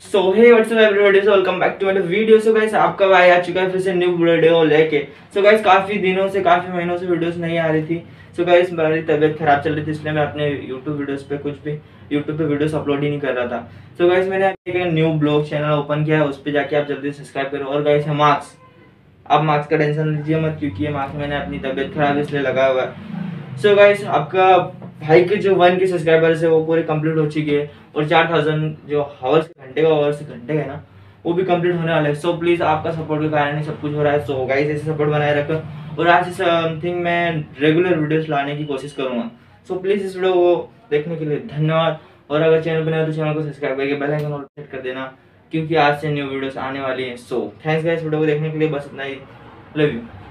So hey what's up everybody, so welcome back to my video. So guys आपका भाई आ चुका है फिर से न्यू वीडियो लेके। सो गाइस काफ़ी दिनों से काफ़ी महीनों से वीडियोस नहीं आ रही थी। सो गाइस मेरी तबीयत खराब चल रही थी, इसलिए मैं अपने यूट्यूब वीडियोस पे कुछ भी यूट्यूब पे वीडियोस अपलोड ही नहीं कर रहा था। सो गाइस मैंने एक न्यू ब्लॉग चैनल ओपन किया है, उस पर जाके आप जल्दी सब्सक्राइब करो। और गाइस मार्क्स, आप मार्क्स का टेंशन लीजिए मत, क्योंकि ये मार्क्स मैंने अपनी तबीयत खराब इसलिए लगा हुआ है। सो गाइस आपका भाई के जो 1K सब्सक्राइबर्स है वो पूरे कंप्लीट हो चुके हैं, और 4000 जो आवर्स घंटे का आवर्स घंटे है ना वो भी कंप्लीट होने वाला है। सो प्लीज़ आपका सपोर्ट के कारण ही सब कुछ हो रहा है। सो गाइस ऐसे सपोर्ट बनाए रखो, और आज समथिंग मैं रेगुलर वीडियोस लाने की कोशिश करूँगा। सो प्लीज़ इस वीडियो को देखने के लिए धन्यवाद, और अगर चैनल पर नए हो तो चैनल को सब्सक्राइब करके बेल आइकन और सेट कर देना, क्योंकि आज से न्यू वीडियोस आने वाली है। सो थैंक्स गाइस वीडियो को देखने के लिए, बस इतना ही। Love you.